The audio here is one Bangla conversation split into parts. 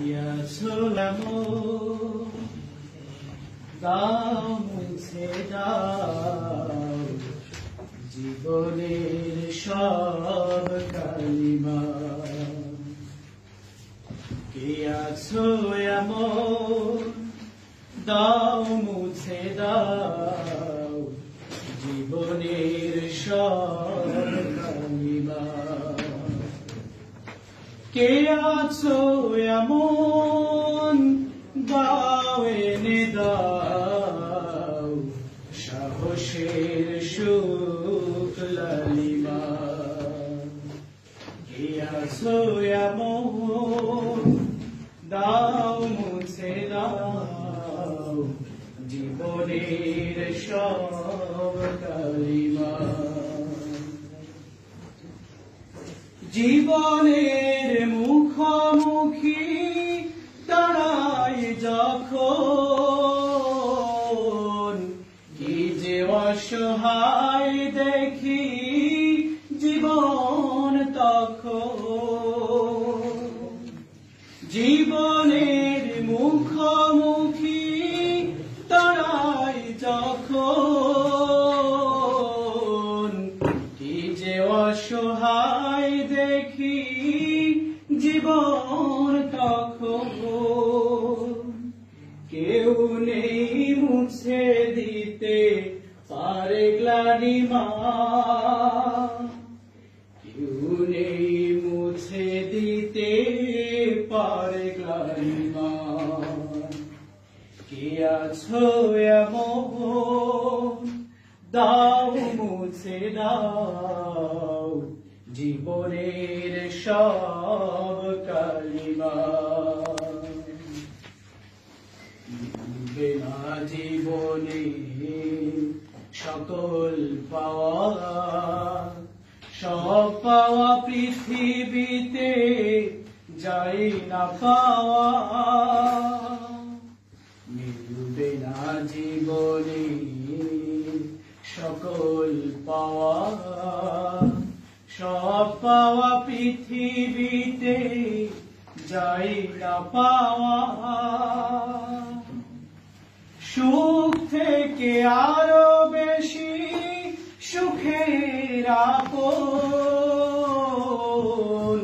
किया सुलमो दाम से दाम जीवनेर शाब कालिमा किया सुलमो दाम से दाम जीवनेर शाब कालिमा Que azul e amor dau e ne dau, shahoshir shukla lima. Que azul e amor dau mutse dau, jibonir shukla lima. জীবনের মুখোমুখি দাঁড়াই যখন কি যে অসহায় দেখি জীবন তখন জীবনের মুখোমুখি দাঁড়াই যখন কি যে অসহায় জীবন তখন কেউ নেই মুছে দিতে পারে গ্লানি মা কেউ নেই মুছে দিতে পারে গ্লানি মা কে আছো এমন দাও মুছে দাও জীবনের সব কালিমা বিনা জীবনে সকল পাওয়া সব পাওয়া পৃথিবীতে যাই না পাওয়া মিলবে না জীবনে সকল পাওয়া সব পাওয়া পৃথিবীতে যাই না পাওয়া সুখ থেকে আরো বেশি সুখের আপন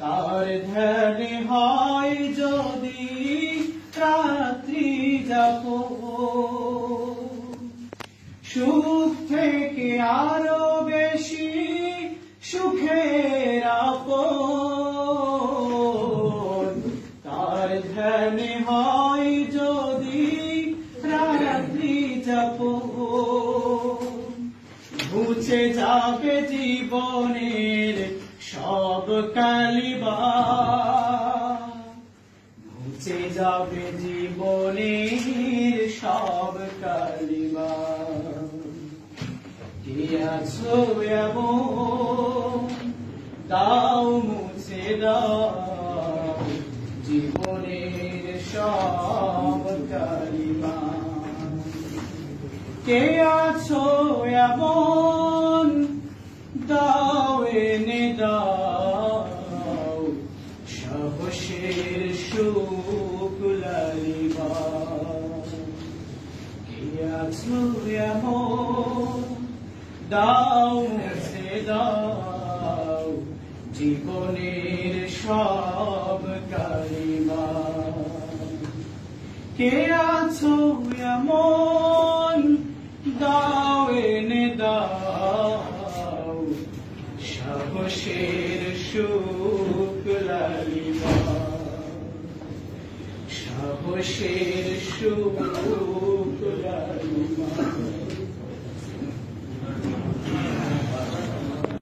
তার ধ্যান হয় যদি রাত্রি যাপন সুখ থেকে আরো বেশি সুখের আপন তার ধ্যান হয় যদি রাত্রি যাপন ঘুচে যাবে জীবনের সব কালিমা ঘুচে যাবে জীবনের সব কালিমা দাও মুছে দাও জীবনের সব কালিমা কে আছো এমন দাও এনে দাও সাহসের শুকলা লিমা কে আছো এমন দাও মুছে দাও জীবনের সব কালিমা কে আছো এমন দাও এনে দাও সাহসের শুকলা লিমা সাহসের শুকলা